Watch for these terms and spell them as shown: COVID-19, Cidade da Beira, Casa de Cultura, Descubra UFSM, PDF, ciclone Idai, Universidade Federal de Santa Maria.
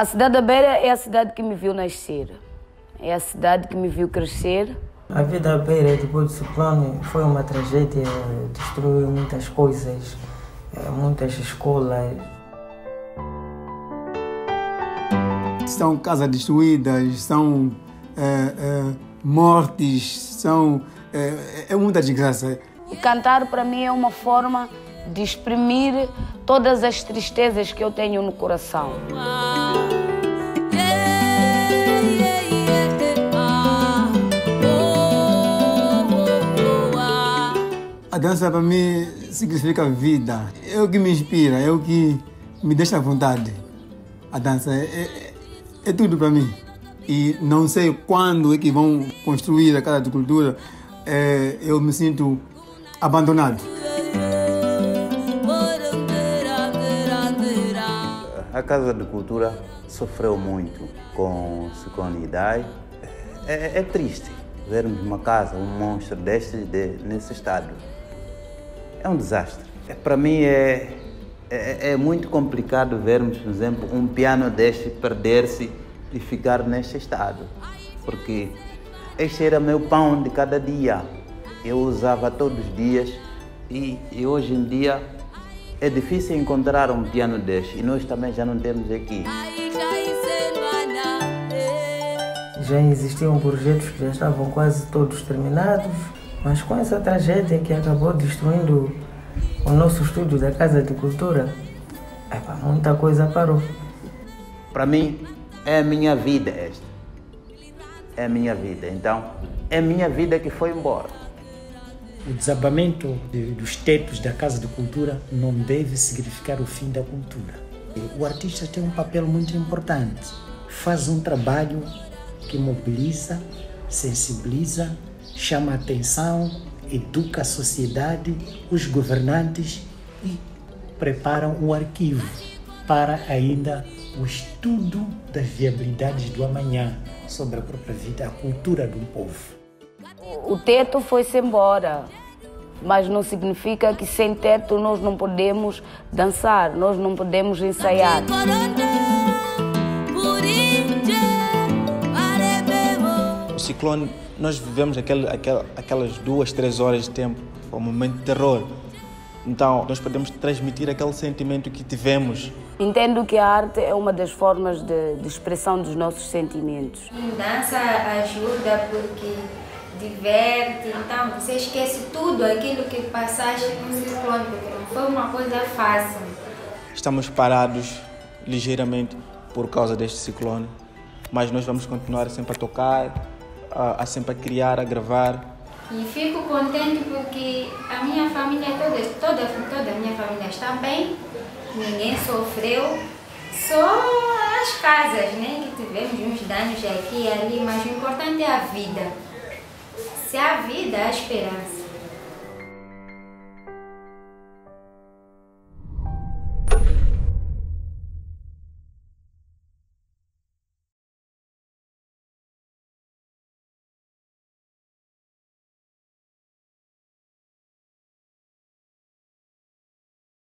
A Cidade da Beira é a cidade que me viu nascer, é a cidade que me viu crescer. A vida à beira depois do ciclone foi uma tragédia, destruiu muitas coisas, muitas escolas. São casas destruídas, são mortes, são, é muita desgraça. Cantar para mim é uma forma de exprimir todas as tristezas que eu tenho no coração. A dança para mim significa vida. É o que me inspira, é o que me deixa à vontade. A dança é tudo para mim. E não sei quando é que vão construir a Casa de Cultura. Eu me sinto abandonado. A Casa de Cultura sofreu muito com o ciclone Idai. É triste vermos uma casa, um monstro nesse estado. É um desastre. Para mim é muito complicado vermos, por exemplo, um piano deste perder-se e ficar neste estado. Porque este era meu pão de cada dia. Eu usava todos os dias e hoje em dia é difícil encontrar um piano deste. E nós também já não temos aqui. Já existiam projetos que já estavam quase todos terminados, mas com essa tragédia que acabou destruindo o nosso estúdio da Casa de Cultura, muita coisa parou. Para mim, é a minha vida esta. É a minha vida. Então, é a minha vida que foi embora. O desabamento dos tetos da Casa de Cultura não deve significar o fim da cultura. O artista tem um papel muito importante. Faz um trabalho que mobiliza, sensibiliza, chama a atenção, educa a sociedade, os governantes e preparam o arquivo para ainda o estudo das viabilidades do amanhã sobre a própria vida, a cultura do povo. O teto foi-se embora, mas não significa que sem teto nós não podemos dançar, nós não podemos ensaiar. O ciclone, nós vivemos aquelas 2, 3 horas de tempo, um momento de terror. Então, nós podemos transmitir aquele sentimento que tivemos. Entendo que a arte é uma das formas de expressão dos nossos sentimentos. Dança ajuda porque diverte, então você esquece tudo aquilo que passaste no ciclone, porque não foi uma coisa fácil. Estamos parados ligeiramente por causa deste ciclone, mas nós vamos continuar sempre a tocar, a sempre a criar, a gravar. E fico contente porque a minha família, toda a minha família está bem, ninguém sofreu, só as casas, né, que tivemos uns danos aqui e ali, mas o importante é a vida. Se há vida, há esperança.